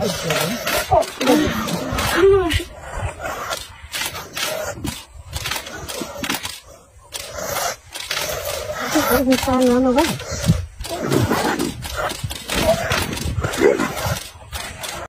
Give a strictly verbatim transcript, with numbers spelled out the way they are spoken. Where did we find on the way?